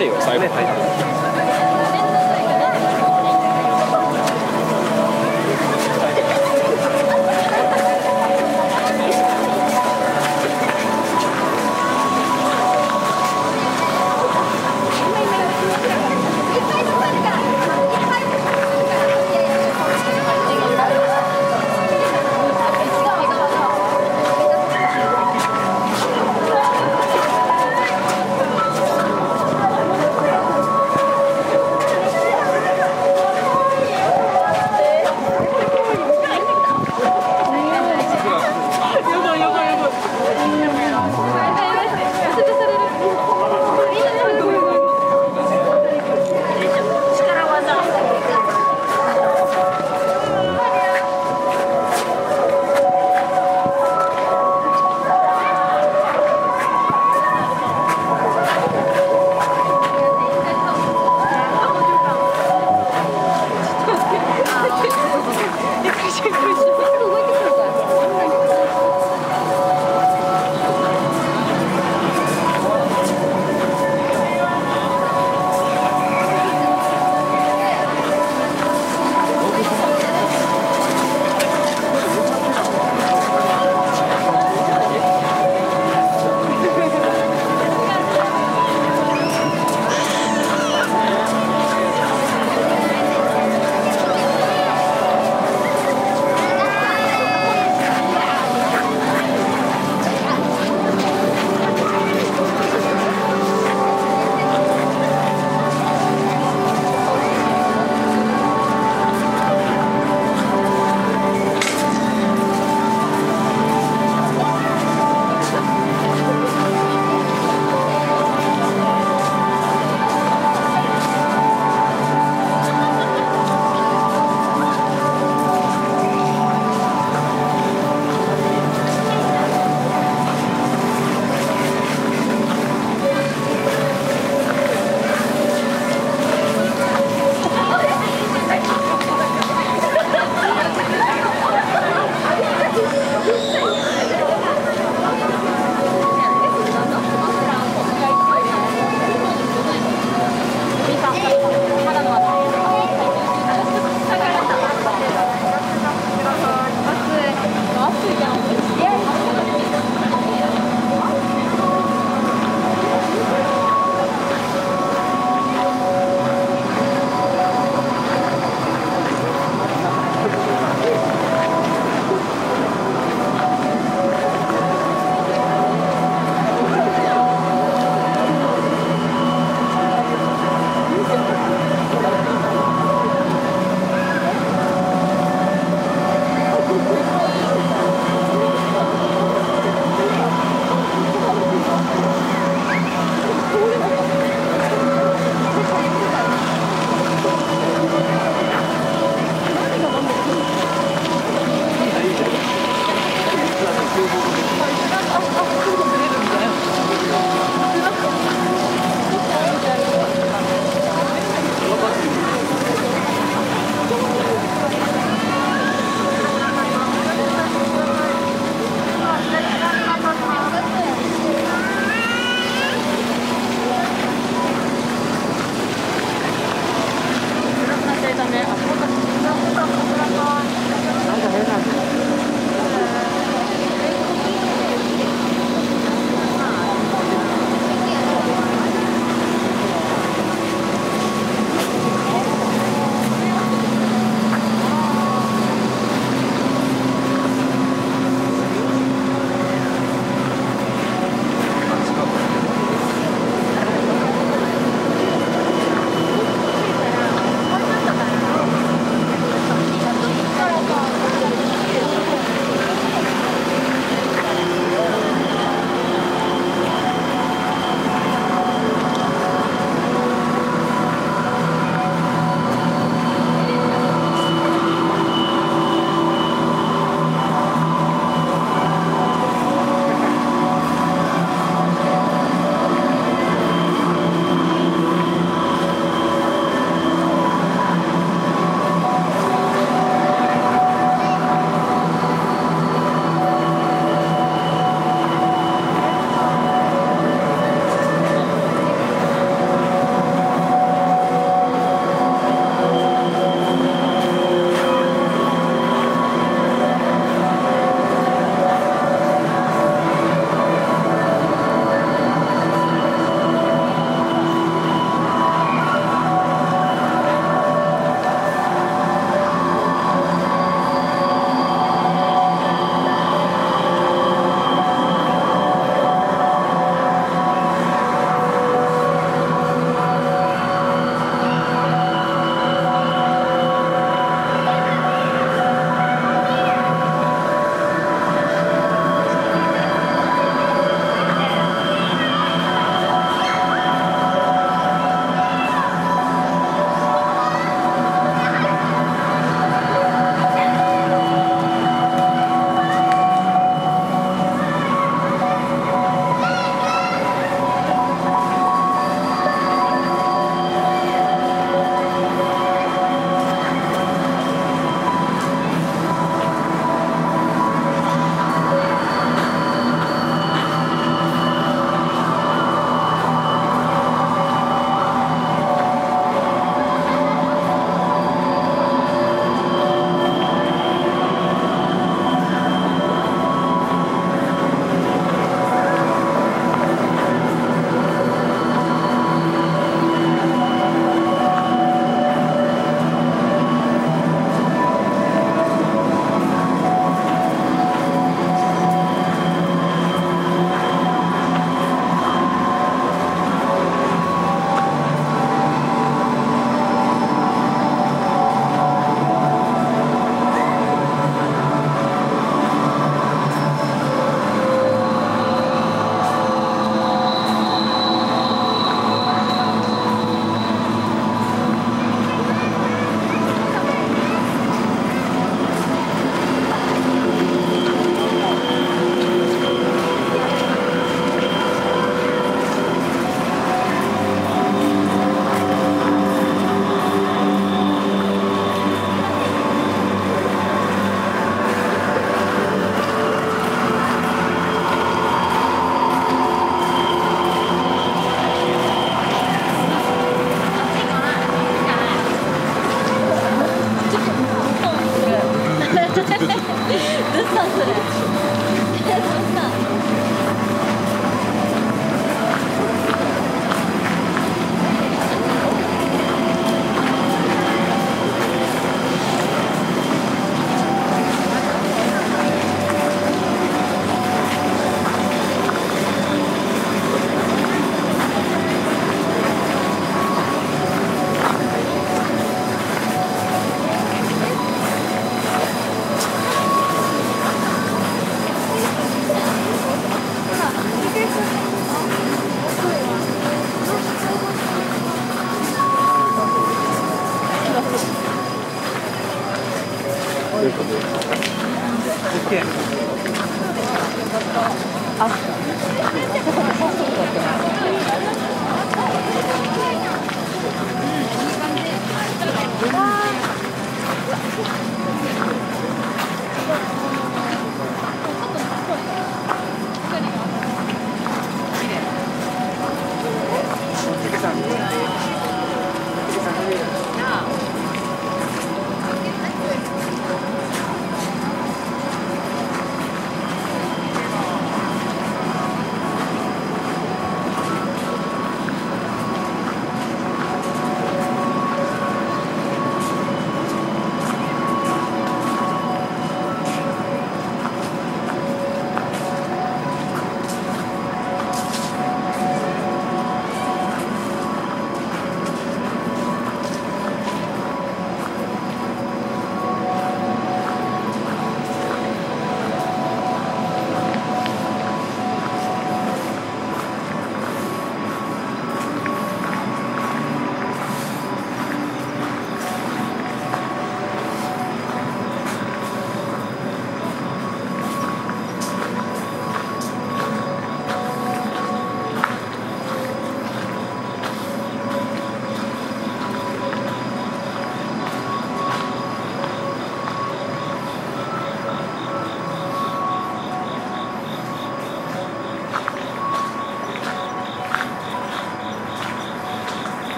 るよ最後、ね、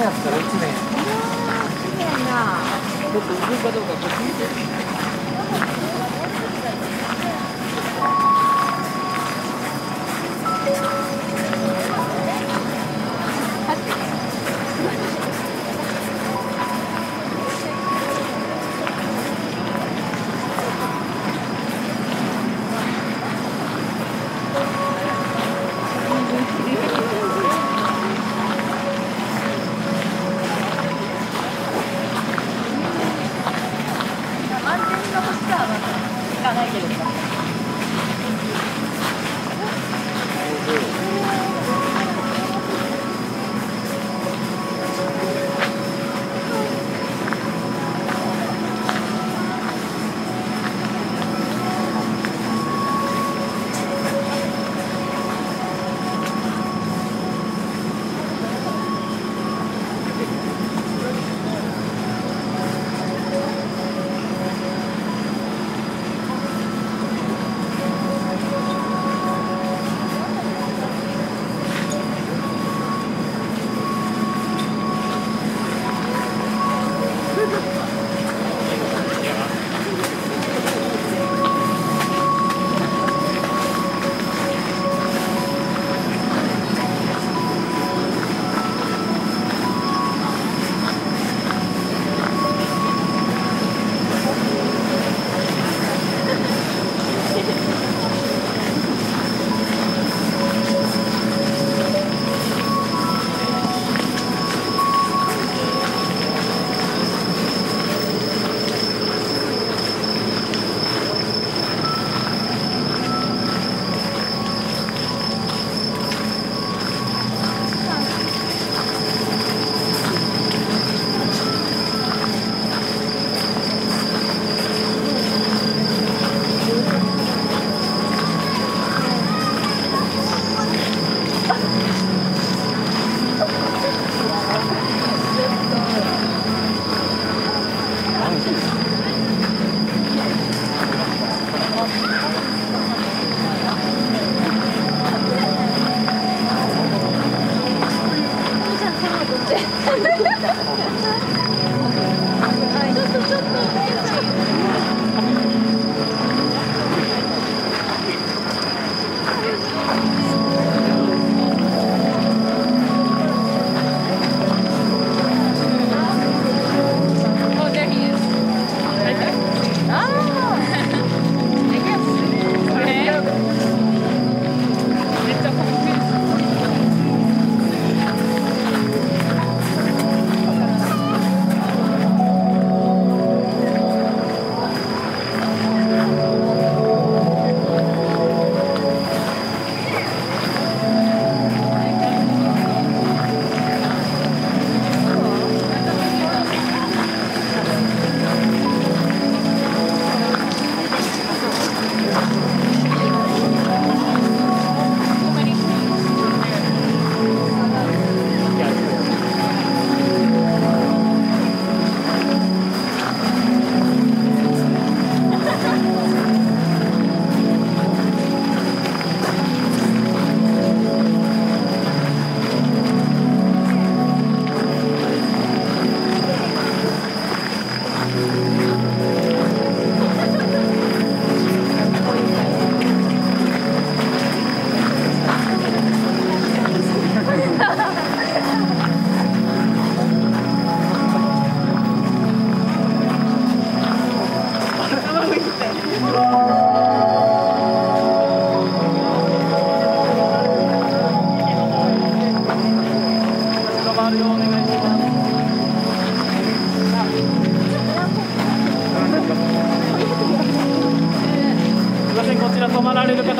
年やったら1年や。1年な。僕行くかどうかこっち見て。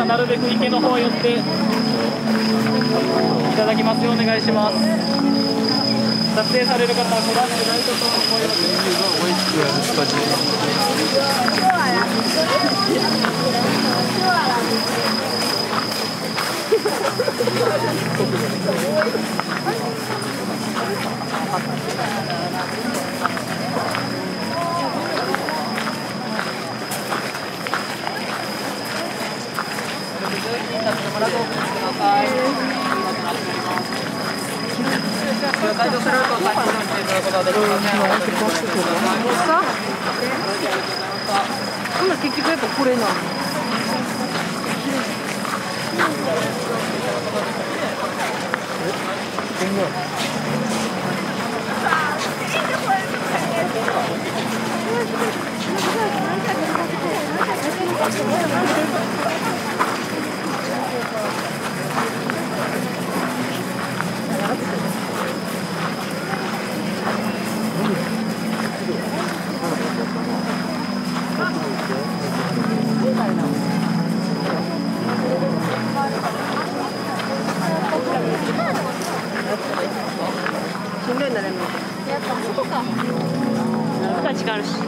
なるべく池の方寄っていただきますようお願いします。撮影される方はご覧になると思います。もらうとお聞きください。しんどいんだね、もう。やっぱ外か。力あるし。